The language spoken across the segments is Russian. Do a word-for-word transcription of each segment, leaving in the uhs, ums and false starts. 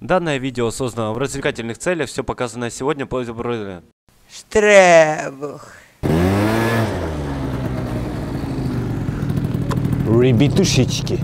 Данное видео создано в развлекательных целях, все показанное сегодня по изображению. Штрэбух. Ребятушечки.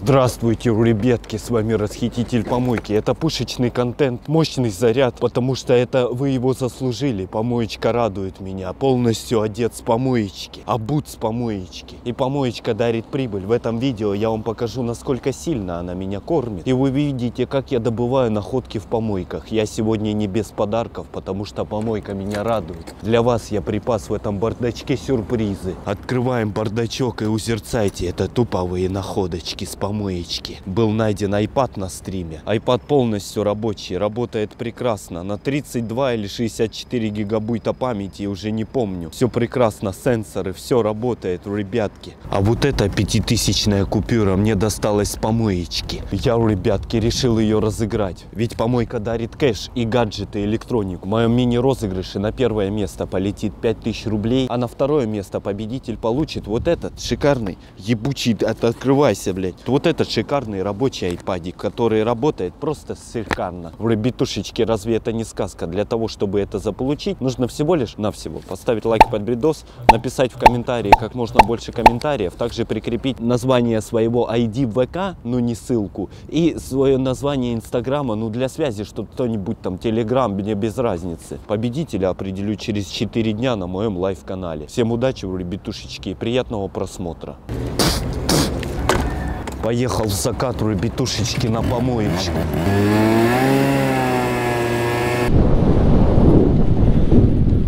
Здравствуйте, ребятки, с вами Расхититель Помойки. Это пушечный контент, мощный заряд, потому что это вы его заслужили. Помоечка радует меня, полностью одет с помоечки, обут с помоечки. И помоечка дарит прибыль. В этом видео я вам покажу, насколько сильно она меня кормит. И вы видите, как я добываю находки в помойках. Я сегодня не без подарков, потому что помойка меня радует. Для вас я припас в этом бардачке сюрпризы. Открываем бардачок и узерцайте, это туповые находочки с помойкой. Моечки. Был найден iPad на стриме. iPad полностью рабочий, работает прекрасно. На тридцать два или шестьдесят четыре гигабайта памяти, уже не помню. Все прекрасно, сенсоры, все работает, ребятки. А вот эта пятитысячная купюра мне досталась с помоечки. Я, ребятки, решил ее разыграть. Ведь помойка дарит кэш и гаджеты, электронику. В моем мини-розыгрыше на первое место полетит пять тысяч рублей, а на второе место победитель получит вот этот шикарный, ебучий, от, открывайся, блядь. Вот этот шикарный рабочий айпадик, который работает просто шикарно. Ребятушечки, разве это не сказка? Для того, чтобы это заполучить, нужно всего лишь навсего поставить лайк под видос, написать в комментарии как можно больше комментариев, также прикрепить название своего ай ди ВК, ну не ссылку, и свое название Инстаграма, ну для связи, чтобы кто-нибудь там, Телеграм, мне без разницы. Победителя определю через четыре дня на моем лайв-канале. Всем удачи, ребятушечки, и приятного просмотра. Поехал в закат, ребятушечки, на помоечку.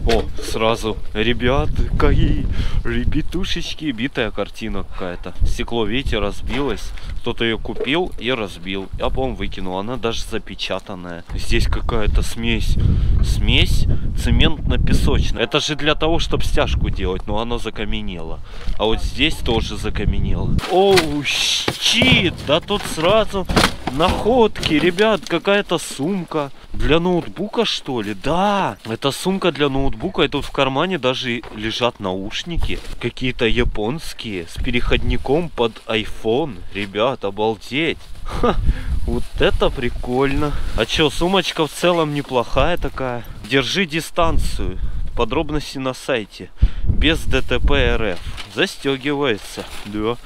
О, сразу, ребятка и ребятушечки, битая картина какая-то. Стекло, видите, разбилось. Кто-то ее купил и разбил. Я, по-моему, выкинул. Она даже запечатанная. Здесь какая-то смесь. Смесь цементно-песочная. Это же для того, чтобы стяжку делать. Но она закаменела. А вот здесь тоже закаменело. Оу, щит! Да тут сразу находки. Ребят, какая-то сумка. Для ноутбука, что ли? Да! Это сумка для ноутбука. И тут в кармане даже лежат наушники. Какие-то японские. С переходником под iPhone. Ребят, обалдеть. Ха, вот это прикольно. А чё, сумочка в целом неплохая такая. Держи дистанцию. Подробности на сайте. Без ДТП РФ. Застегивается. Да.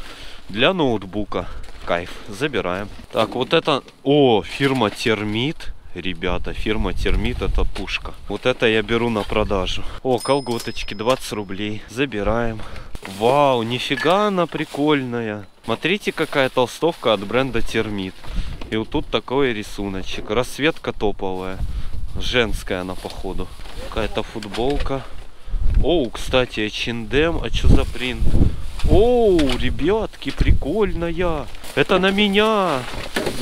Для ноутбука. Кайф. Забираем. Так, вот это... О, фирма Термит. Ребята, фирма Термит, это пушка. Вот это я беру на продажу. О, колготочки, двадцать рублей. Забираем. Вау, нифига она прикольная. Смотрите, какая толстовка от бренда Термит. И вот тут такой рисуночек. Расцветка топовая. Женская она, походу. Какая-то футболка. Оу, кстати, эйч энд эм. А что за принт? Оу, ребятки, прикольная. Это на меня.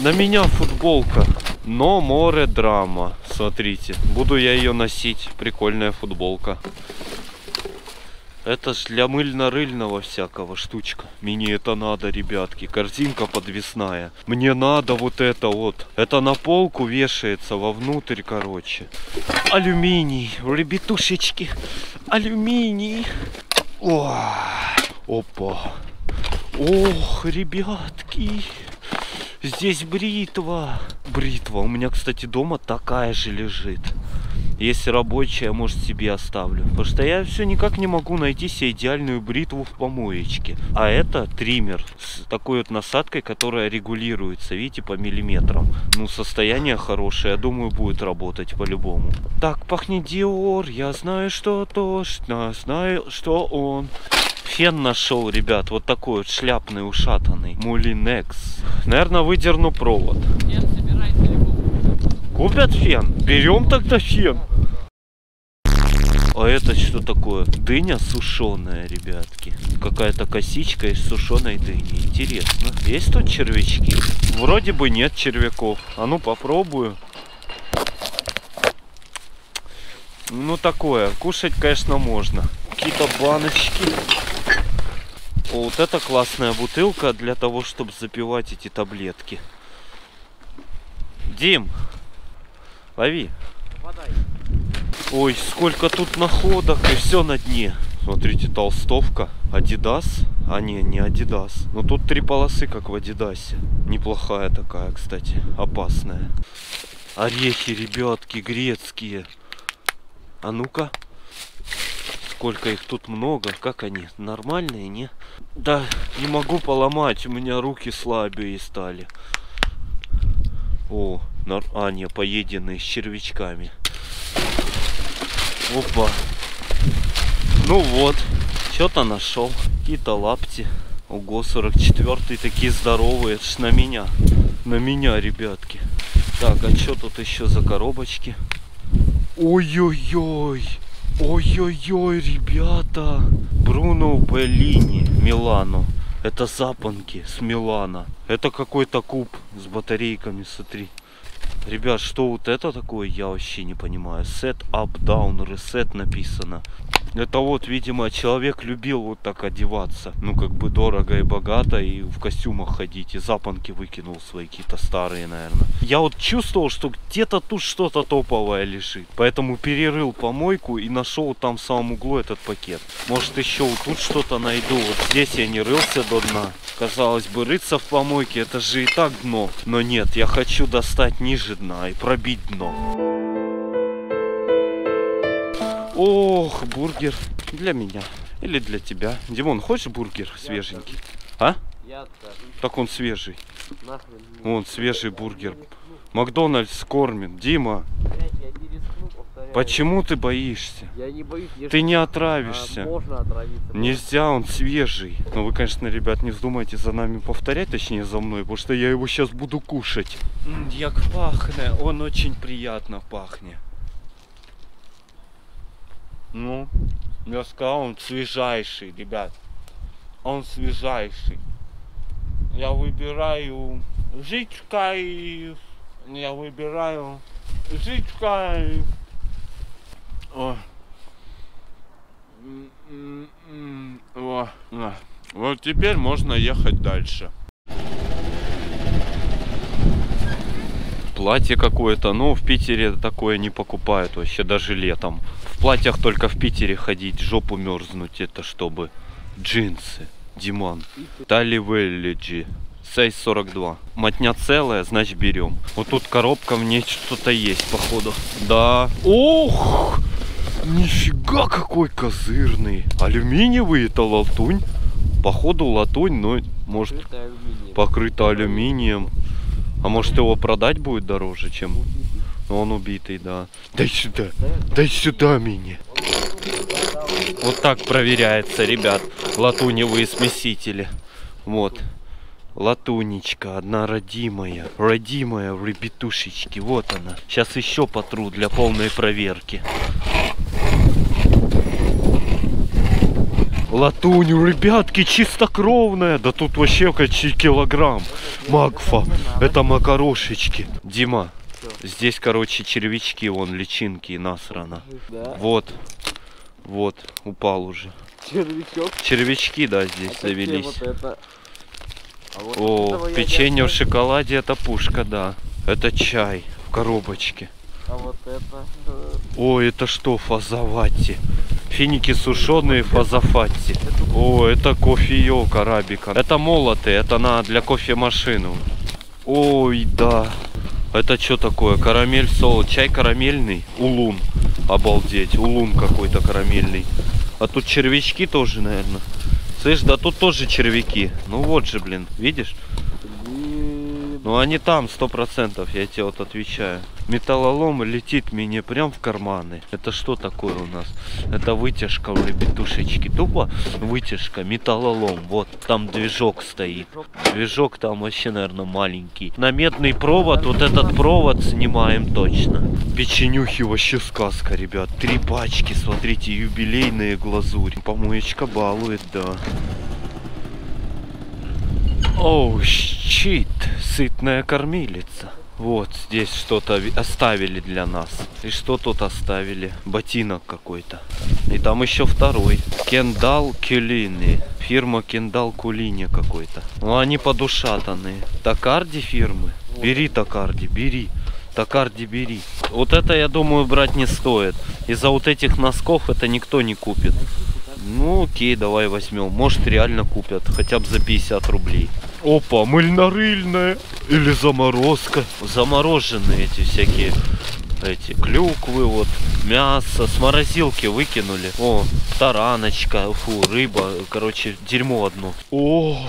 На меня футболка. Но море драма. Смотрите, буду я ее носить. Прикольная футболка. Это ж для мыльно-рыльного всякого штучка. Мне это надо, ребятки. Корзинка подвесная. Мне надо вот это вот. Это на полку вешается вовнутрь, короче. Алюминий, ребятушечки. Алюминий. О, опа. Ох, ребятки. Здесь бритва. Бритва. У меня, кстати, дома такая же лежит. Если рабочая, может, себе оставлю. Потому что я все никак не могу найти себе идеальную бритву в помоечке. А это триммер с такой вот насадкой, которая регулируется, видите, по миллиметрам. Ну, состояние хорошее. Я думаю, будет работать по-любому. Так, пахнет Диор. Я знаю, что то, что знаю, что он... Фен нашел, ребят, вот такой вот шляпный, ушатанный. Мулинекс. Наверное, выдерну провод. Фен собирается ли купить? Купят фен? Берем тогда фен. А это что такое? Дыня сушеная, ребятки. Какая-то косичка из сушеной дыни. Интересно. Есть тут червячки? Вроде бы нет червяков. А ну попробую. Ну такое. Кушать, конечно, можно. Какие-то баночки. О, вот это классная бутылка для того, чтобы запивать эти таблетки. Дим, лови. Водай. Ой, сколько тут находок, и все на дне. Смотрите, толстовка. Adidas. А не, не Adidas. Но тут три полосы, как в Adidas. Неплохая такая, кстати. Опасная. Орехи, ребятки, грецкие. А ну-ка. Сколько их тут много. Как они? Нормальные, не? Да, не могу поломать. У меня руки слабее стали. О, нар... а, не, поеденные с червячками. Опа. Ну вот. Что-то нашел. Какие-то лапти. Ого, сорок четвёртый, такие здоровые. Это ж на меня. На меня, ребятки. Так, а что тут еще за коробочки? Ой-ой-ой. Ой-ой-ой, ребята. Бруно Беллини Милано. Это запонки с Милана. Это какой-то куб с батарейками, смотри. Ребят, что вот это такое, я вообще не понимаю. Set up down, reset написано. Это вот, видимо, человек любил вот так одеваться. Ну, как бы дорого и богато, и в костюмах ходить. И запонки выкинул свои какие-то старые, наверное. Я вот чувствовал, что где-то тут что-то топовое лежит. Поэтому перерыл помойку и нашел там в самом углу этот пакет. Может, еще вот тут что-то найду. Вот здесь я не рылся до дна. Казалось бы, рыться в помойке, это же и так дно. Но нет, я хочу достать ниже дна и пробить дно. Ох, бургер для меня или для тебя. Димон, хочешь бургер свеженький? А? Так он свежий. Он свежий бургер. Макдональдс кормит. Дима, почему ты боишься? Ты не отравишься. Нельзя, он свежий. Но вы, конечно, ребят, не вздумайте за нами повторять, точнее за мной, потому что я его сейчас буду кушать. Як пахнет, он очень приятно пахнет. Ну, я сказал, он свежайший, ребят. Он свежайший. Я выбираю жичка и... Я выбираю жичка и... О. О. О. Вот теперь можно ехать дальше. Платье какое-то, ну, в Питере такое не покупают вообще, даже летом. В платьях только в Питере ходить, жопу мерзнуть, это чтобы. Джинсы, Диман. Тали Веллиджи, сайз сорок два. Мотня целая, значит берем. Вот тут коробка, в ней что-то есть, походу. Да. Ох, нифига какой козырный. Алюминиевый, это латунь. Походу латунь, но может покрыта алюминием. А может его продать будет дороже, чем... Он убитый, да. Дай сюда, дай сюда меня. Вот так проверяется, ребят, латуневые смесители. Вот. Латунечка, одна родимая. Родимая в ребятушечке, вот она. Сейчас еще потру для полной проверки. Латунь, ребятки, чистокровная. Да тут вообще почти килограмм. Макфа, это макарошечки. Дима, здесь, короче, червячки, вон, личинки, насрано. Вот, вот, упал уже. Червячок? Червячки, да, здесь завелись. О, печенье в шоколаде, это пушка, да. Это чай в коробочке. А вот это... О, это что, фазавати? Финики сушеные, фазафатти. О, это кофеек арабика. Это молотые, это на для кофемашину. Ой, да. Это что такое? Карамель, солод. Чай карамельный? Улун. Обалдеть, улун какой-то карамельный. А тут червячки тоже, наверное. Слышь, да тут тоже червяки. Ну вот же, блин, видишь? Ну они там, сто процентов, я тебе вот отвечаю. Металлолом летит мне прям в карманы. Это что такое у нас? Это вытяжка у ребятушечки. Тупо вытяжка, металлолом. Вот, там движок стоит. Движок там вообще, наверное, маленький. На медный провод, вот этот провод снимаем точно. Печенюхи вообще сказка, ребят. Три пачки, смотрите, юбилейные глазурь. Помоечка балует, да. Оу, oh, щит, сытная кормилица. Вот здесь что-то оставили для нас. И что тут оставили? Ботинок какой-то. И там еще второй. Kendall Culini. Фирма Kendall Culini какой-то. Ну они подушатанные. Tokardi фирмы. Бери Tokardi, бери. Tokardi бери. Вот это, я думаю, брать не стоит. Из-за вот этих носков это никто не купит. Ну окей, давай возьмем. Может реально купят, хотя бы за пятьдесят рублей. Опа, мыльно-рыльная. Или заморозка. Замороженные эти всякие... Эти клюквы, вот, мясо с морозилки выкинули. О, тараночка, фу, рыба, короче, дерьмо одно. О,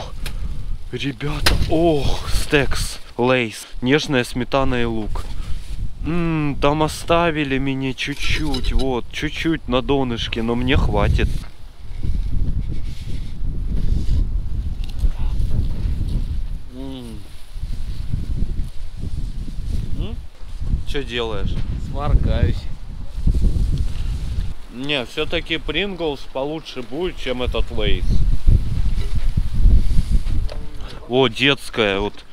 ребята, ох, стекс, лейс, нежная сметана и лук. Ммм, там оставили мне чуть-чуть, вот, чуть-чуть на донышке, но мне хватит. Что делаешь? Сморкаюсь. Не, все-таки Принглс получше будет, чем этот Лейс. О, детская вот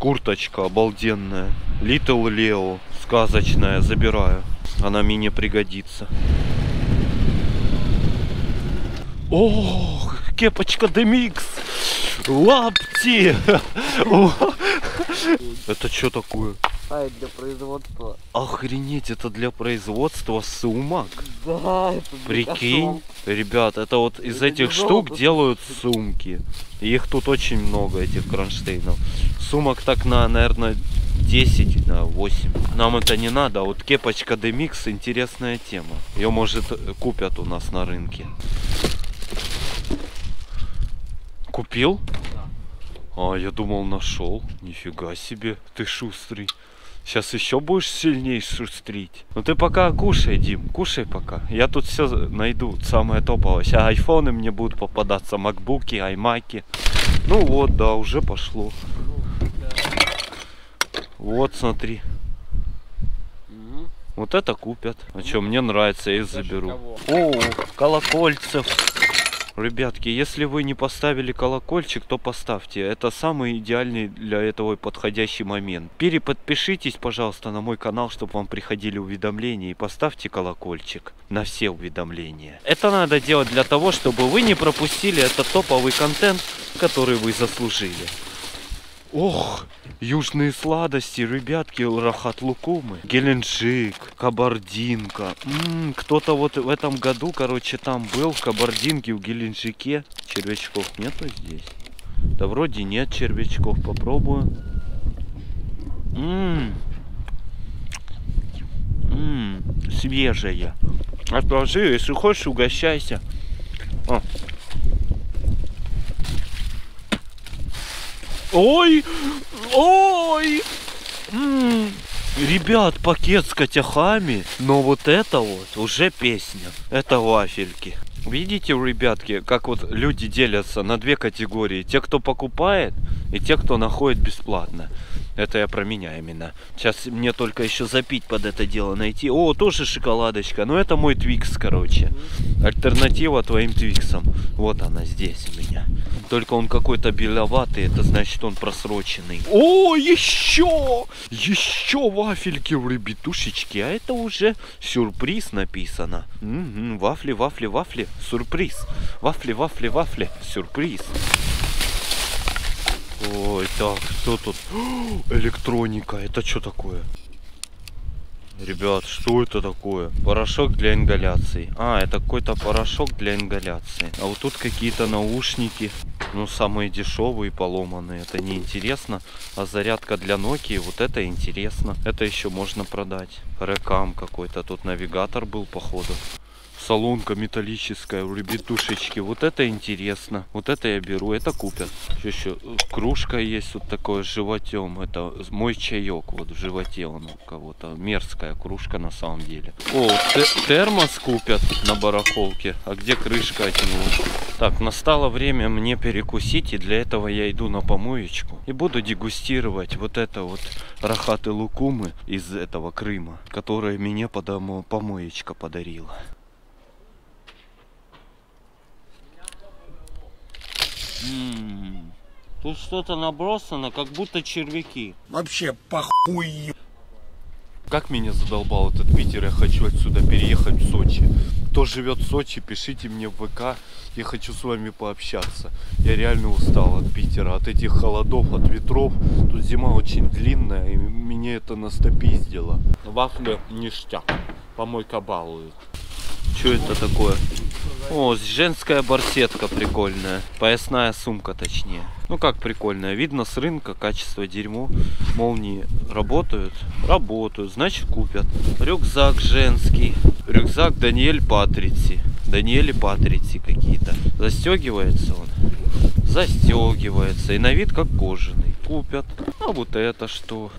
курточка обалденная. Little Leo, сказочная, забираю. Она мне не пригодится. О, кепочка Демикс. Лапти. Это что такое? Сайт для производства. Охренеть, это для производства сумок. Да, это прикинь, ребят, это вот из это этих штук золото. Делают сумки. И их тут очень много, этих кронштейнов. Сумок так на, наверное, десять на восемь. Нам это не надо, а вот кепочка Демикс интересная тема. Ее, может, купят у нас на рынке. Купил? Да. А, я думал, нашел. Нифига себе, ты шустрый. Сейчас еще будешь сильнее шустрить. Ну ты пока кушай, Дим, кушай пока. Я тут все найду, самое топовое. Сейчас айфоны мне будут попадаться, макбуки, аймаки. Ну вот, да, уже пошло. Вот, смотри. Вот это купят. А что, мне нравится, я их заберу. О, колокольцев. Ребятки, если вы не поставили колокольчик, то поставьте. Это самый идеальный для этого подходящий момент. Переподпишитесь, пожалуйста, на мой канал, чтобы вам приходили уведомления. И поставьте колокольчик на все уведомления. Это надо делать для того, чтобы вы не пропустили этот топовый контент, который вы заслужили. Ох, южные сладости, ребятки, рахат-лукумы, Геленджик, Кабардинка. Кто-то вот в этом году, короче, там был, в Кабардинке, в Геленджике. Червячков нету здесь? Да вроде нет червячков, попробую. Ммм, свежая. Отложи, если хочешь, угощайся. О. Ой, ой, м-м. Ребят, пакет с котяхами, но вот это вот уже песня, это вафельки. Видите, ребятки, как вот люди делятся на две категории, те, кто покупает, и те, кто находит бесплатно. Это я про меня именно. Сейчас мне только еще запить под это дело найти. О, тоже шоколадочка. Но это мой Твикс, короче. Альтернатива твоим Твиксам. Вот она здесь у меня. Только он какой-то беловатый. Это значит, он просроченный. О, еще! Еще вафельки, ребятушечки. А это уже сюрприз написано. М-м-м, вафли, вафли, вафли. Сюрприз. Вафли, вафли, вафли. Сюрприз. Ой, так, что тут? О, электроника, это что такое? Ребят, что это такое? Порошок для ингаляции. А, это какой-то порошок для ингаляции. А вот тут какие-то наушники. Ну, самые дешевые, поломанные. Это неинтересно. А зарядка для Nokia, вот это интересно. Это еще можно продать. Рекам какой-то. Тут навигатор был, походу. Солонка металлическая, ребятушечки. Вот это интересно. Вот это я беру, это купят. Еще кружка есть вот такое с животем. Это мой чаек. Вот в животе он у кого-то. Мерзкая кружка на самом деле. О, термос купят на барахолке. А где крышка от него? Так, настало время мне перекусить. И для этого я иду на помоечку. И буду дегустировать вот это вот рахаты лукумы из этого Крыма. Которое мне помоечка подарила. М-м-м. Тут что-то набросано, как будто червяки. Вообще похуй. Как меня задолбал этот Питер, я хочу отсюда переехать в Сочи. Кто живет в Сочи, пишите мне в ВК, я хочу с вами пообщаться. Я реально устал от Питера, от этих холодов, от ветров. Тут зима очень длинная, и меня это настопиздило. Вафля ништяк, помойка балует. Что это такое? О, женская барсетка прикольная. Поясная сумка, точнее. Ну как прикольная. Видно с рынка, качество дерьмо. Молнии работают? Работают, значит купят. Рюкзак женский. Рюкзак Даниэль Патрици. Даниэль Патрици какие-то. Застегивается он? Застегивается. И на вид как кожаный. Купят. А вот это что?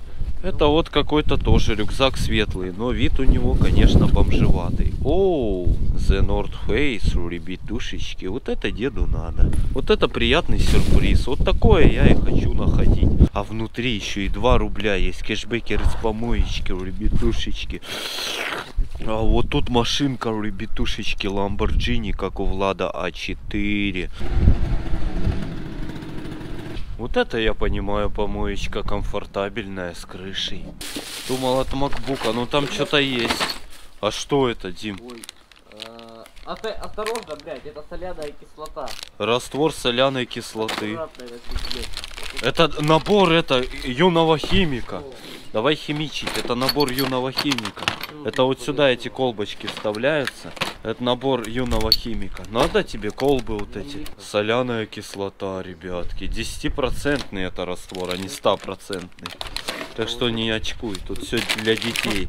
Это вот какой-то тоже рюкзак светлый, но вид у него, конечно, бомжеватый. Оу, The North Face, ребятушечки, вот это деду надо. Вот это приятный сюрприз, вот такое я и хочу находить. А внутри еще и два рубля есть, кэшбэкер из помоечки, ребятушечки. А вот тут машинка, ребятушечки, Lamborghini, как у Влада А четыре. Вот это, я понимаю, помоечка комфортабельная, с крышей. Думал от макбука, но там что-то есть. А что это, Дим? Ой, э, осторожно, блядь, это соляная кислота. Раствор соляной кислоты. Это набор, это, юного химика. Давай химичить, это набор юного химика. Это вот сюда эти колбочки вставляются. Это набор юного химика. Надо тебе колбы вот эти. Соляная кислота, ребятки. десятипроцентный это раствор, а не стопроцентный. Так что не очкуй, тут все для детей.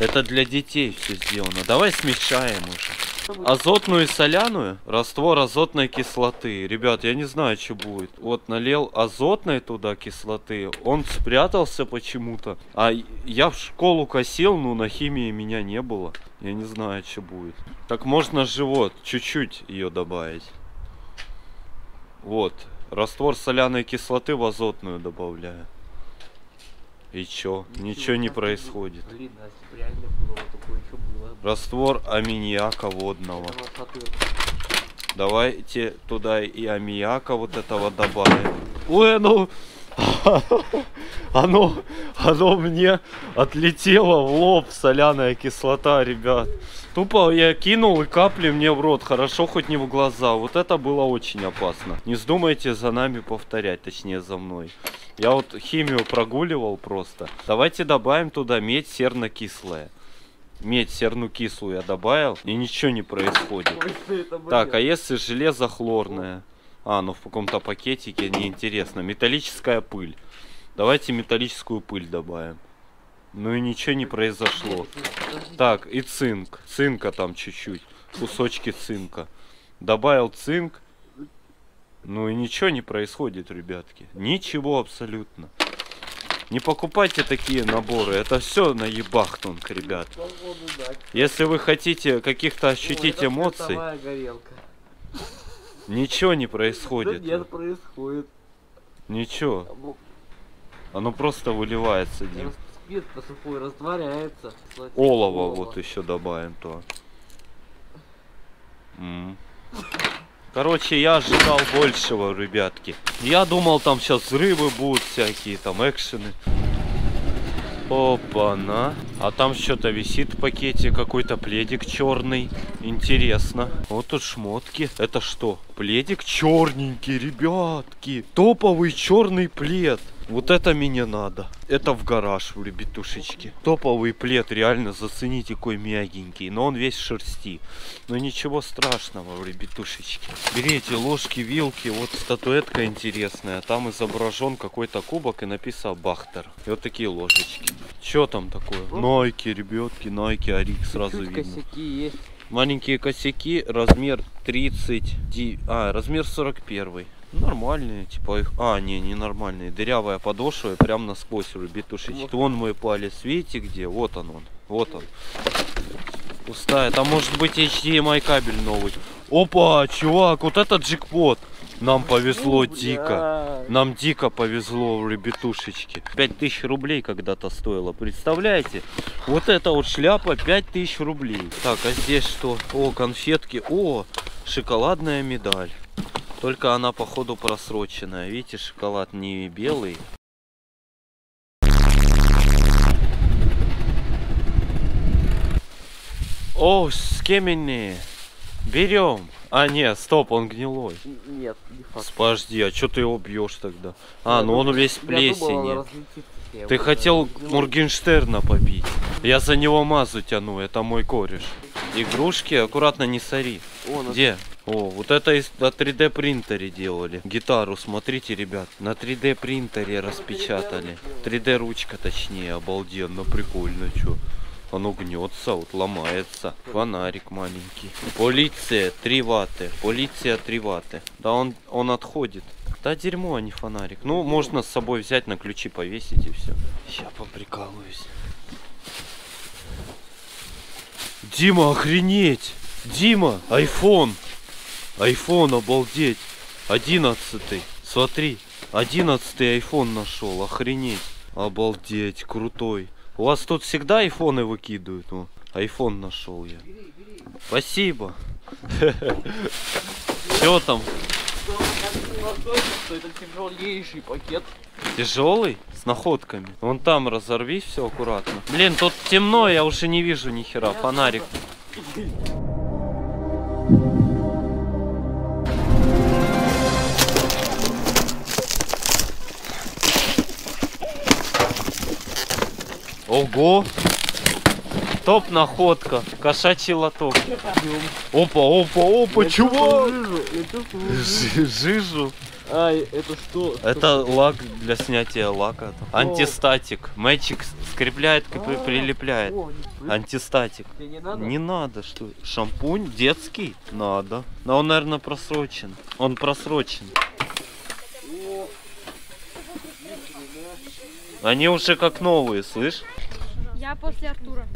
Это для детей все сделано. Давай смешаем уже. Азотную и соляную. Раствор азотной кислоты. Ребят, я не знаю, что будет. Вот налил азотной туда кислоты. Он спрятался почему-то. А я в школу косил, но на химии меня не было. Я не знаю, что будет. Так можно живот, чуть-чуть ее добавить. Вот. Раствор соляной кислоты в азотную добавляю. И чё? Ничего, Ничего не происходит. Блин, реально было такое, что было. Раствор аммиака водного. Давайте туда и аммиака вот этого добавим. Ой, ну... Оно, оно мне отлетело в лоб, соляная кислота, ребят. Тупо я кинул, и капли мне в рот. Хорошо, хоть не в глаза. Вот это было очень опасно. Не вздумайте за нами повторять, точнее за мной. Я вот химию прогуливал просто. Давайте добавим туда медь серно-кислая. Медь серну кислую я добавил, и ничего не происходит. Так, а если железо хлорное? А, ну в каком-то пакетике, неинтересно. Металлическая пыль. Давайте металлическую пыль добавим. Ну и ничего не произошло. Так, и цинк. Цинка там чуть-чуть. Кусочки цинка. Добавил цинк. Ну и ничего не происходит, ребятки. Ничего абсолютно. Не покупайте такие наборы. Это все на ебахтунг, ребят. Если вы хотите каких-то ощутить эмоций... Ничего не происходит. Нет, происходит. Ничего. Оно просто выливается, Дим. Спирт сухой растворяется. Олово вот еще добавим то. М-м. Короче, я ожидал большего, ребятки. Я думал, там сейчас взрывы будут всякие, там экшены. Опа-на. А там что-то висит в пакете, какой-то пледик черный. Интересно. Вот тут шмотки. Это что? Пледик черненький, ребятки. Топовый черный плед. Вот это мне надо. Это в гараж, в ребятушечки. Топовый плед, реально, зацените, какой мягенький. Но он весь в шерсти. Но ничего страшного, в ребятушечки. Берите ложки, вилки. Вот статуэтка интересная. Там изображен какой-то кубок и написано Бахтер. И вот такие ложечки. Что там такое? Найки, ребятки, Найки, Арик, сразу видно. Косяки есть. Маленькие косяки, размер тридцать, а, размер сорок один. Нормальные, типа их... А, не, не нормальные. Дырявая подошва и прям насквозь, ребятушечки. Вон мой палец, видите где? Вот он он, вот он. Пустая, там может быть эйч ди эм ай кабель новый. Опа, чувак, вот это джекпот. Нам повезло дико. Нам дико повезло, ребятушечки. пять тысяч рублей когда-то стоило, представляете? Вот это вот шляпа пять тысяч рублей. Так, а здесь что? О, конфетки. О, шоколадная медаль. Только она, походу, просроченная. Видите, шоколад не белый. О, скеменные. Берем. А, нет, стоп, он гнилой. Нет, не факт. Спожди, а что ты его бьешь тогда? А, я ну думал, он весь в плесени. Ты хотел Моргенштерна побить. Я за него мазу тяну, это мой кореш. Игрушки, аккуратно, не сори. О, где? О, вот это из, на три дэ принтере делали. Гитару, смотрите, ребят, на три дэ принтере распечатали. три дэ ручка, точнее, обалденно, прикольно, чё. Оно гнется, вот ломается. Фонарик маленький. Полиция, три ваты. Полиция, три ваты. Да он, он отходит. Да дерьмо, а не фонарик. Ну, можно с собой взять, на ключи повесить и все. Я поприкалываюсь. Дима, охренеть! Дима, айфон! Айфон, обалдеть! одиннадцатый. Смотри, одиннадцатый айфон нашел, охренеть! Обалдеть, крутой! У вас тут всегда айфоны выкидывают? О, айфон нашел я. Бери, бери. Спасибо. Все там? Это тяжелейший пакет. Тяжелый? С находками. Вон там разорви, все аккуратно. Блин, тут темно, я уже не вижу ни хера. Фонарик. Ого! Топ находка. Кошачий лоток. Опа, опа, опа, чувак! Жижу. А, это что? Это лак для снятия лака. Антистатик. Мэтчик скрепляет, прилепляет. Антистатик. Не надо, что? Шампунь детский? Надо. Но он, наверное, просрочен. Он просрочен. Они уже как новые, слышь? Я после Артура.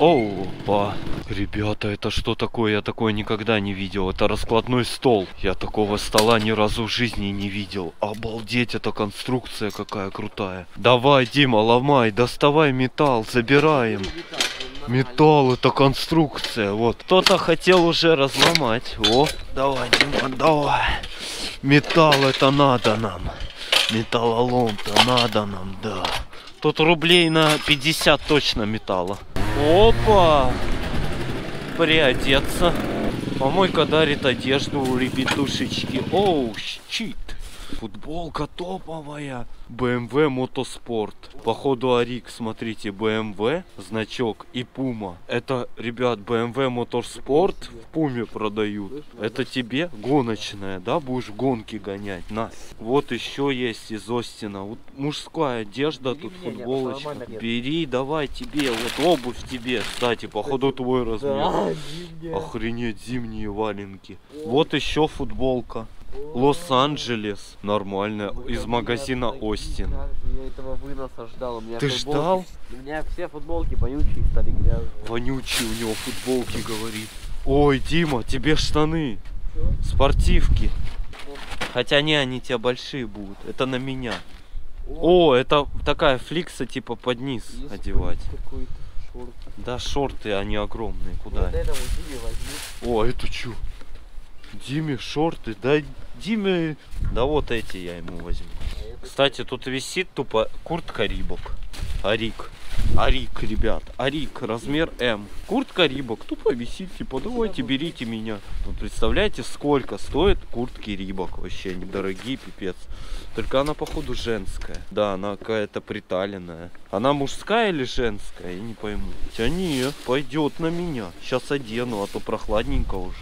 Опа! Ребята, это что такое? Я такое никогда не видел. Это раскладной стол. Я такого стола ни разу в жизни не видел. Обалдеть, эта конструкция какая крутая. Давай, Дима, ломай, доставай металл, забираем. Металл, это конструкция. Вот. Кто-то хотел уже разломать. О, давай, Дима, давай. Металл, это надо нам. Металлолом-то надо нам, да. Тут рублей на пятьдесят точно металла. Опа! Приодеться. Помойка дарит одежду у ребятушечки. Оу, щит. Футболка топовая. бэ эм вэ Motorsport. Походу Арик, смотрите, бэ эм вэ, значок и Puma. Это, ребят, бэ эм вэ Motorsport в Puma продают. Это тебе гоночная, да? Будешь гонки гонять. На. Вот еще есть из Остина. Вот мужская одежда, тут футболочка. Бери, давай тебе. Вот обувь тебе, кстати, походу твой размер. Охренеть, зимние валенки. Вот еще футболка. Лос-Анджелес. Нормальная. Из магазина Остин. Я этого выноса ждал. У меня ты футболки... ждал? У меня все футболки вонючие стали грязные. Вонючие у него футболки, говорит. Ой, Дима, тебе штаны. Что? Спортивки. Хотя не, они тебя большие будут. Это на меня. О, О это такая фликса, типа под низ есть одевать. Шорт. Да, шорты, они огромные. Куда? Вот это вот. О, это чё? Диме шорты, да Диме... Да вот эти я ему возьму. Кстати, тут висит тупо куртка Рибок. Арик. Арик, ребят. Арик, размер эм. Куртка Рибок тупо висит, типа, давайте, берите меня. Вы представляете, сколько стоит куртки Рибок? Вообще, они дорогие, пипец. Только она, походу, женская. Да, она какая-то приталенная. Она мужская или женская, я не пойму. Хотя нет, пойдет на меня. Сейчас одену, а то прохладненько уже.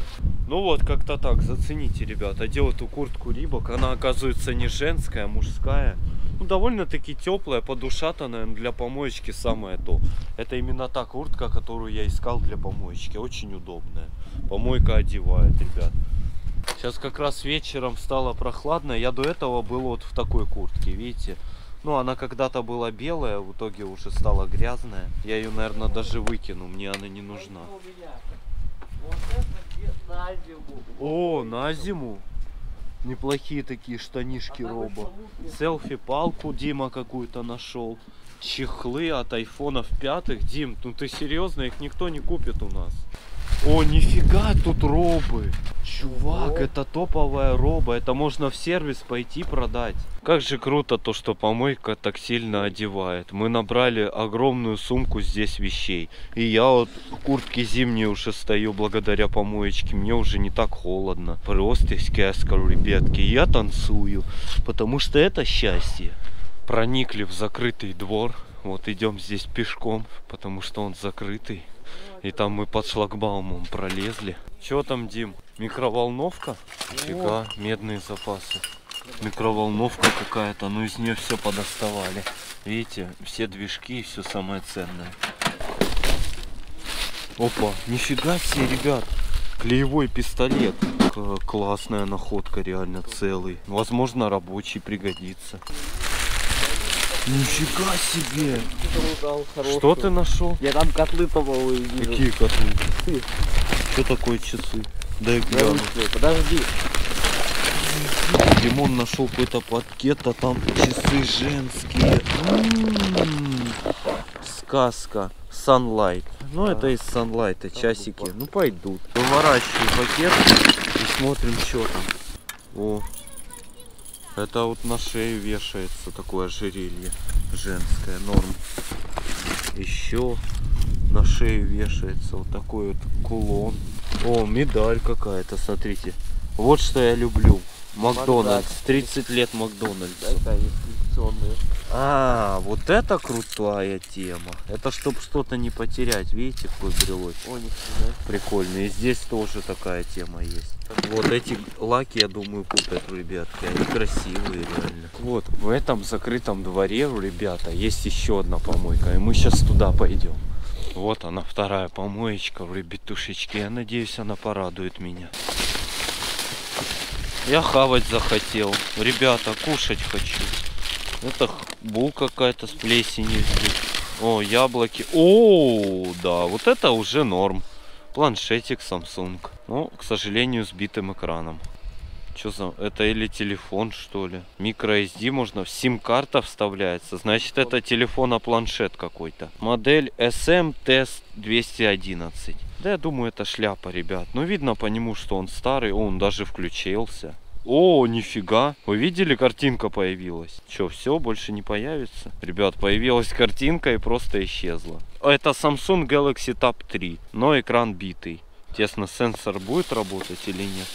Ну вот, как-то так, зацените, ребят. Одел эту куртку Рибок. Она, оказывается, не женская, а мужская. Ну, довольно-таки теплая, подушата, наверное, для помоечки самое то. Это именно та куртка, которую я искал для помоечки. Очень удобная. Помойка одевает, ребят. Сейчас как раз вечером стало прохладно. Я до этого был вот в такой куртке, видите? Ну, она когда-то была белая, в итоге уже стала грязная. Я ее, наверное, даже выкину, мне она не нужна. О, на зиму. Неплохие такие штанишки робо. Селфи-палку Дима какую-то нашел. Чехлы от айфонов пятых. Дим, ну ты серьезно? Их никто не купит у нас. О, нифига тут робы. Чувак, это топовая роба. Это можно в сервис пойти продать. Как же круто то, что помойка так сильно одевает. Мы набрали огромную сумку здесь вещей. И я вот в куртке зимней уже стою благодаря помоечке. Мне уже не так холодно. Просто из каска, ребятки. Я танцую, потому что это счастье. Проникли в закрытый двор. Вот идем здесь пешком, потому что он закрытый. И там мы под шлагбаумом пролезли. Че там, Дим? Микроволновка? Фига, медные запасы. Микроволновка какая-то, ну из нее все подоставали. Видите, все движки и все самое ценное. Опа, нифига себе, ребят. Клеевой пистолет. Классная находка, реально целый. Возможно, рабочий пригодится. Нифига себе! Что ты нашел? Я там котлы, по-моему, видел. Какие котлы? Часы. Что такое часы? Дай гляну. Подожди. Димон нашел какой-то пакет, а там часы женские. М-м-м. Сказка. Sunlight. Ну а, это из Sunlight, часики. Глупо. Ну пойдут. Выворачиваю пакет и смотрим, что там. О, это вот на шею вешается такое ожерелье женское, норм. Еще на шею вешается вот такой вот кулон. О, медаль какая-то, смотрите. Вот что я люблю. Макдональдс. тридцать лет Макдональдса. А, вот это крутая тема. Это чтобы что-то не потерять. Видите, какой брелочек? Прикольно. И здесь тоже такая тема есть. Вот эти лаки, я думаю, купят, ребятки. Они красивые, реально. Вот, в этом закрытом дворе, ребята, есть еще одна помойка. И мы сейчас туда пойдем. Вот она, вторая помоечка в ребятушечке. Я надеюсь, она порадует меня. Я хавать захотел. Ребята, кушать хочу. Это булка какая-то с плесенью здесь. О, яблоки. О, да, вот это уже норм. Планшетик Samsung. Ну, к сожалению, с битым экраном. Что за... Это или телефон, что ли? Micro эс ди можно... Сим-карта вставляется. Значит, это телефон, а планшет какой-то. Модель эс эм тэ двести одиннадцать. Да, я думаю, это шляпа, ребят. Но видно по нему, что он старый. О, он даже включился. О, нифига. Вы видели, картинка появилась. Че, все, больше не появится? Ребят, появилась картинка и просто исчезла. Это Samsung Galaxy Tab три, но экран битый. Интересно, сенсор будет работать или нет?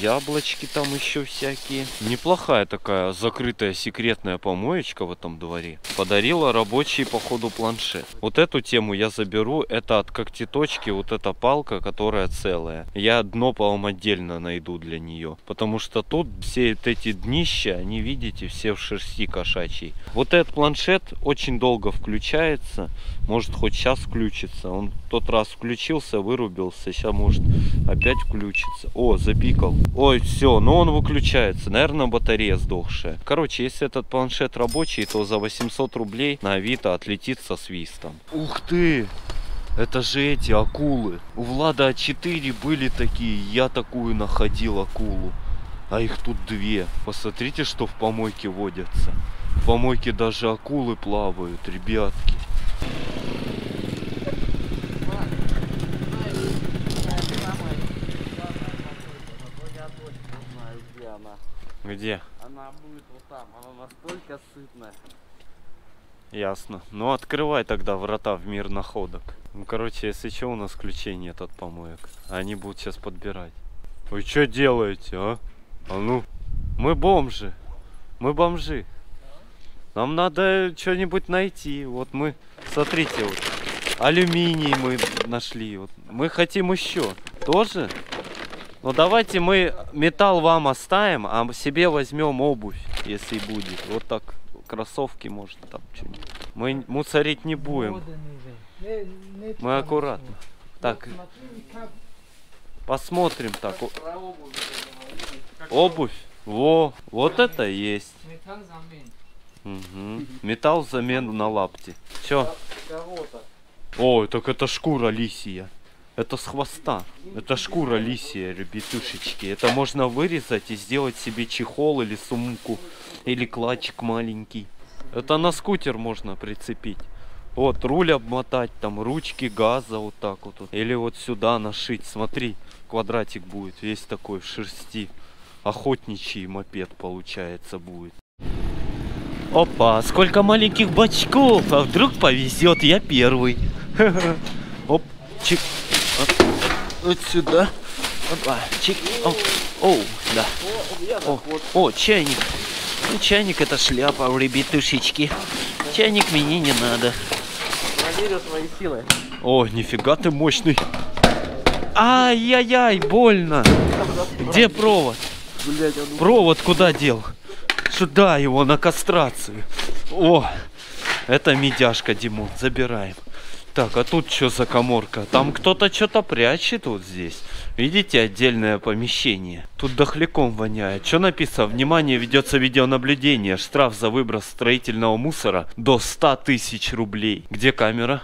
Яблочки там еще всякие. Неплохая такая закрытая секретная помоечка в этом дворе. Подарила рабочий, походу, планшет. Вот эту тему я заберу. Это от когтеточки вот эта палка, которая целая. Я дно, по-моему, отдельно найду для нее. Потому что тут все вот эти днища, они, видите, все в шерсти кошачьей. Вот этот планшет очень долго включается. Может, хоть сейчас включится. Он в тот раз включился, вырубился. Сейчас, может, опять включится. О, запикал. Ой, все, но он выключается. Наверное, батарея сдохшая. Короче, если этот планшет рабочий, то за восемьсот рублей на Авито отлетит со свистом. Ух ты! Это же эти акулы. У Влада А четыре были такие. Я такую находил акулу. А их тут две. Посмотрите, что в помойке водятся. В помойке даже акулы плавают, ребятки. Где? Она будет вот там, она настолько сытная. Ясно. Ну открывай тогда врата в мир находок. Ну короче, если что, у нас ключей нет от помоек. Они будут сейчас подбирать. Вы что делаете, а? А ну, мы бомжи. Мы бомжи. Нам надо что-нибудь найти. Вот мы, смотрите, вот алюминий мы нашли. Вот. Мы хотим еще. Тоже? Ну давайте мы металл вам оставим, а себе возьмем обувь, если будет. Вот так кроссовки, может, там что-нибудь. Мы мусорить не будем. Мы аккуратно. Так, посмотрим так. Обувь. Во, вот это есть. Угу. Металл замену на лапти. Все. Ой, так это шкура лисья. Это с хвоста. Это шкура лисья, ребятушечки. Это можно вырезать и сделать себе чехол или сумку. Или клатчик маленький. Это на скутер можно прицепить. Вот, руль обмотать, там ручки газа вот так вот. Или вот сюда нашить. Смотри, квадратик будет весь такой в шерсти. Охотничий мопед, получается, будет. Опа, сколько маленьких бачков. А вдруг повезет, я первый. Оп, чик. Вот сюда. Опа, чик. О, о, да. О, о, чайник. Ну, чайник — это шляпа у ребятушечки. Чайник мне не надо. Я верю в свои силы. О, нифига ты мощный. Ай-яй-яй, больно. Где провод? Блядь, он... Провод куда дел? Сюда его, на кастрацию. О, это медяшка, Димон, забираем. Так, а тут что за коморка? Там кто-то что-то прячет вот здесь. Видите, отдельное помещение. Тут дохляком воняет. Что написано? Внимание, ведется видеонаблюдение. Штраф за выброс строительного мусора до ста тысяч рублей. Где камера?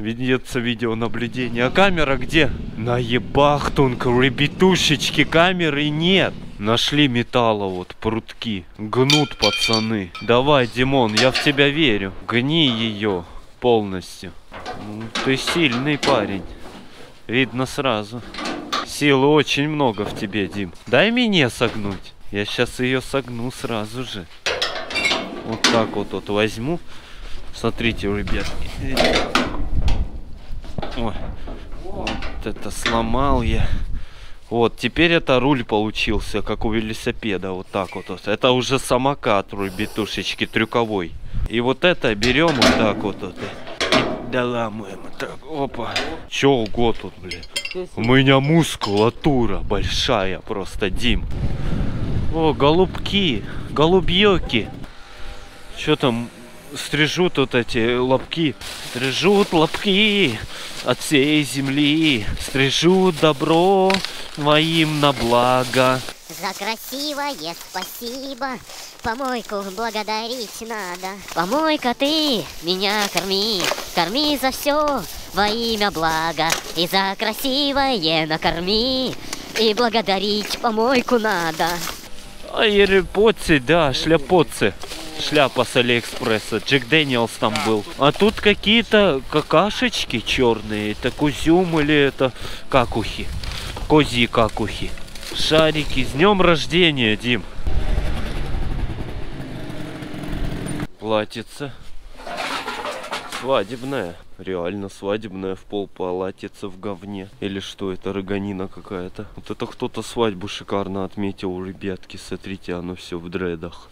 Ведется видеонаблюдение. А камера где? На ебахтунг, ребятушечки, камеры нет. Нашли металла вот, прутки. Гнут, пацаны. Давай, Димон, я в тебя верю. Гни ее. Полностью. Ну, ты сильный парень. Видно сразу. Силы очень много в тебе, Дим. Дай меня согнуть. Я сейчас ее согну сразу же. Вот так вот, вот возьму. Смотрите, ребятки. Ой. Вот это сломал я. Вот, теперь это руль получился, как у велосипеда. Вот так вот. вот. Это уже самокат, ребятушечки, трюковой. И вот это берем вот так вот, вот и доламываем. Так, опа. Че угодно тут, блин. У меня мускулатура большая просто, Дим. О, голубки, голубьёки. Че там, стрижут вот эти лобки. Стрижут лобки от всей земли. Стрижут добро моим на благо. За красивое спасибо, помойку благодарить надо. Помойка, ты меня корми, корми за все во имя блага. И за красивое накорми, и благодарить помойку надо. Ай, репоцы, да, шляпоцы. Шляпа с Алиэкспресса, Джек Дэниелс там был. А тут какие-то какашечки черные, это кузюм или это какухи, козьи какухи. Шарики, с днем рождения, Дим. Платьица. Свадебная. Реально свадебная, в пол платьица в говне. Или что, это роганина какая-то. Вот это кто-то свадьбу шикарно отметил, ребятки. Смотрите, оно все в дредах.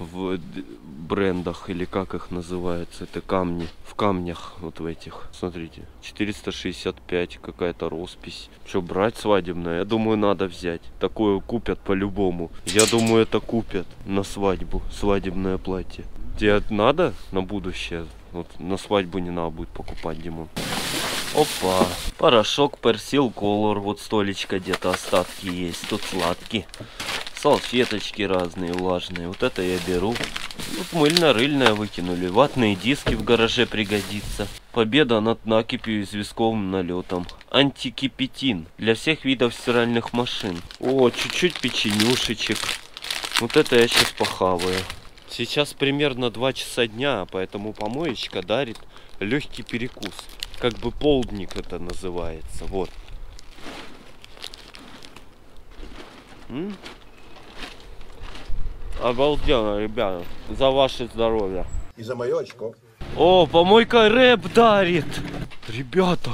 В брендах, или как их называется, это камни, в камнях вот в этих, смотрите, четыреста шестьдесят пять, какая-то роспись. Что, брать свадебное? Я думаю, надо взять, такое купят по-любому. Я думаю, это купят на свадьбу, свадебное платье. Тебе надо на будущее? Вот на свадьбу не надо будет покупать, Димон. Опа, порошок Persil Color, вот столечко где-то остатки есть, тут сладкий. Салфеточки разные, влажные. Вот это я беру. Тут мыльно-рыльное выкинули. Ватные диски в гараже пригодится. Победа над накипью и известковым налетом. Антикипятин для всех видов стиральных машин. О, чуть-чуть печенюшечек. Вот это я сейчас похаваю. Сейчас примерно два часа дня, поэтому помоечка дарит легкий перекус. Как бы полдник это называется. Вот. М? Обалденно, ребята, за ваше здоровье. И за мое очко. О, помойка рэп дарит. Ребята,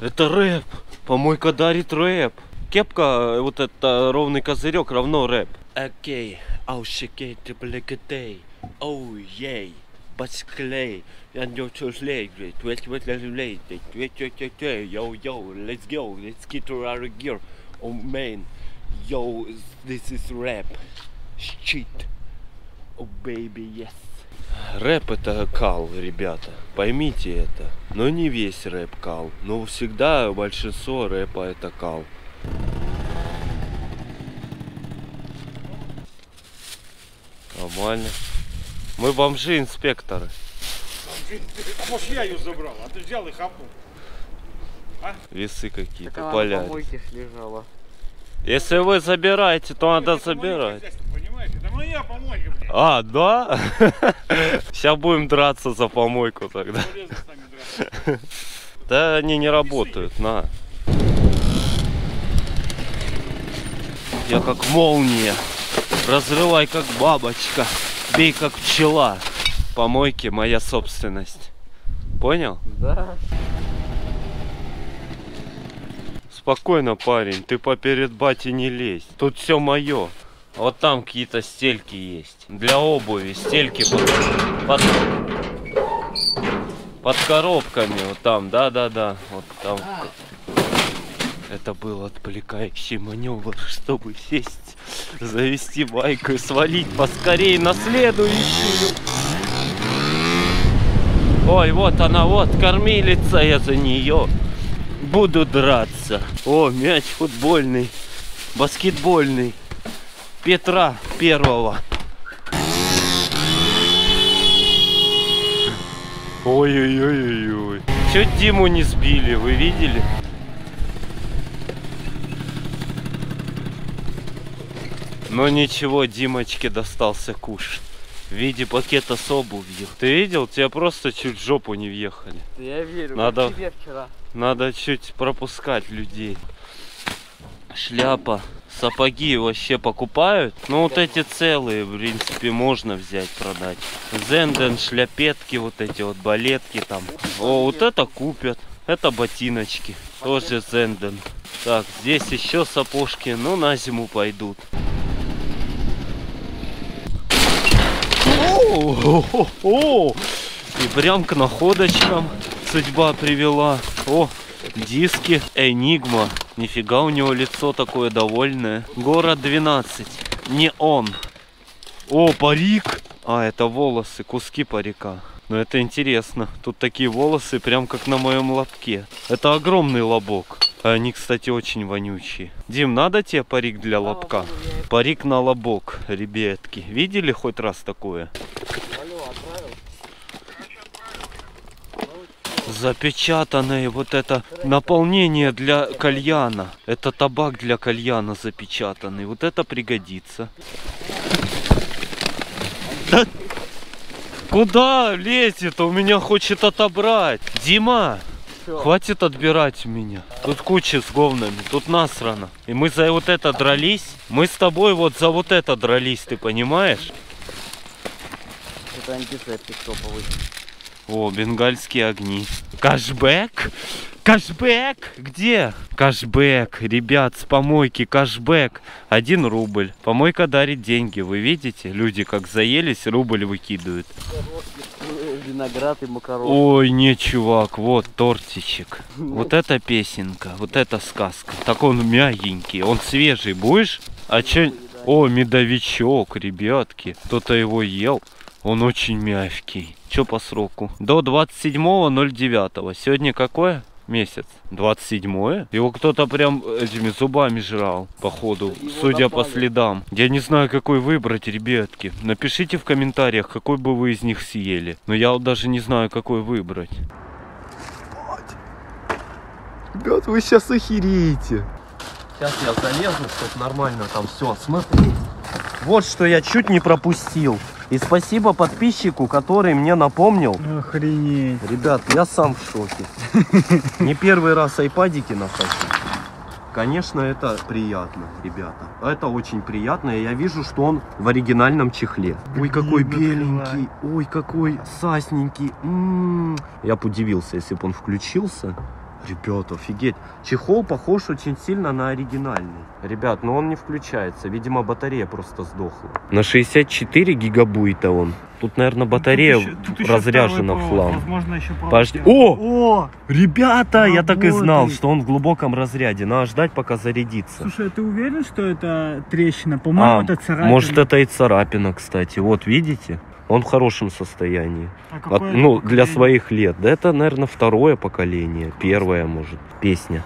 это рэп. Помойка дарит рэп. Кепка, вот это ровный козырек, равно рэп. Окей, аушекей, теплекетей, оу, ей, басклей, я не чужлей, твей, твей, йоу, йоу, let's go, let's get to our gear, oh man, yo, this is rap. Shit. Oh, baby, yes. Рэп это кал, ребята, поймите это. Но не весь рэп кал, но всегда большинство рэпа это кал. Нормально. Мы бомжи инспекторы. А может, я ее забрал, а ты взял и хапнул. А? Весы какие-то поля. Если вы забираете, то Нет, надо забирать. А, да? Сейчас будем драться за помойку тогда. Да они не работают, на. Я как молния. Разрывай как бабочка. Бей как пчела. Помойки моя собственность. Понял? Да. Спокойно, парень, ты поперед бати не лезь. Тут все мое. Вот там какие-то стельки есть. Для обуви стельки под, под, под коробками. Вот там, да-да-да. Вот там. Это был отвлекающий маневр, чтобы сесть, завести байк и свалить поскорее на следующую. Ой, вот она, вот кормилица, я за нее буду драться. О, мяч футбольный, баскетбольный. Петра Первого. Ой-ой-ой-ой. Чуть Диму не сбили, вы видели? Но ничего, Димочке достался куш в виде пакета с обувью. Ты видел? Тебя просто чуть в жопу не въехали. Я верю, надо, тебе вчера. Надо чуть пропускать людей. Шляпа. Сапоги вообще покупают. Ну вот эти целые, в принципе, можно взять, продать. Зенден, шляпетки, вот эти вот балетки там. О, вот это купят. Это ботиночки. Тоже Зенден. Так, здесь еще сапожки, но на зиму пойдут. О-о-о-о! И прям к находочкам судьба привела. О! Диски Enigma. Нифига у него лицо такое довольное. Город двенадцать. Не он. О, парик. А, это волосы, куски парика. Но это интересно. Тут такие волосы, прям как на моем лобке. Это огромный лобок. Они, кстати, очень вонючие. Дим, надо тебе парик для лобка? Парик на лобок, ребятки. Видели хоть раз такое? Запечатанное вот это наполнение для кальяна. Это табак для кальяна запечатанный. Вот это пригодится. Да... Куда лезет? У меня хочет отобрать. Дима, Все. Хватит отбирать у меня. Тут куча с говнами, тут насрано. И мы за вот это дрались. Мы с тобой вот за вот это дрались, ты понимаешь? Это антисептик топовый. О, бенгальские огни. Кэшбэк? Кэшбэк? Где? Кэшбэк, ребят, с помойки кэшбэк. Один рубль. Помойка дарит деньги. Вы видите? Люди как заелись, рубль выкидывают. Виноград и макароны. Ой, не, чувак, вот тортичек. Вот эта песенка, вот эта сказка. Так он мягенький, он свежий. Будешь? А че... О, медовичок, ребятки. Кто-то его ел. Он очень мягкий. Че по сроку? До двадцать седьмого ноль девятого. Сегодня какое? Месяц. двадцать седьмое? Его кто-то прям этими зубами жрал, походу. Его судя напали по следам. Я не знаю, какой выбрать, ребятки. Напишите в комментариях, какой бы вы из них съели. Но я вот даже не знаю, какой выбрать. Ребят, вы сейчас охереете. Сейчас я залезу, чтоб нормально там все. Смотри. Вот что я чуть не пропустил. И спасибо подписчику, который мне напомнил. Охренеть. Ребят, я сам в шоке. Не первый раз айпадики нахожу. Конечно, это приятно, ребята. Это очень приятно. Я вижу, что он в оригинальном чехле. Ой, какой беленький. Ой, какой сасненький. М-м-м. Я бы удивился, если бы он включился. Ребят, офигеть. Чехол похож очень сильно на оригинальный. Ребят, но он не включается. Видимо, батарея просто сдохла. На шестьдесят четыре гигабайта он. Тут, наверное, батарея тут еще, тут разряжена в хлам. Возможно, еще Пожди... О! О! Ребята, а я так и знал, и... что он в глубоком разряде. Надо ждать, пока зарядится. Слушай, а ты уверен, что это трещина? По-моему, а, это царапина. Может, это и царапина, кстати. Вот, видите? Он в хорошем состоянии. А От, ну, поколение? Для своих лет. Да это, наверное, второе поколение. Первое, может. Песня.